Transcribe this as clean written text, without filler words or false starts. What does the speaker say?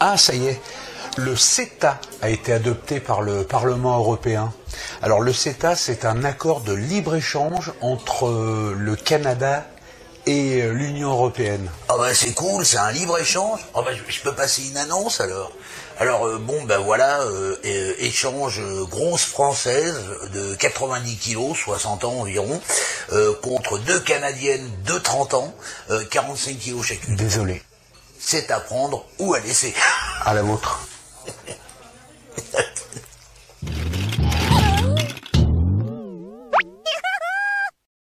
Ah, ça y est, le CETA a été adopté par le Parlement européen. Alors le CETA, c'est un accord de libre-échange entre le Canada et l'Union européenne. Ah bah c'est cool, c'est un libre-échange. Ah bah je peux passer une annonce alors. Bon ben voilà, échange grosse française de 90 kilos, 60 ans environ, contre deux Canadiennes de 30 ans, 45 kilos chacune. Désolé. C'est à prendre ou à laisser. À la vôtre.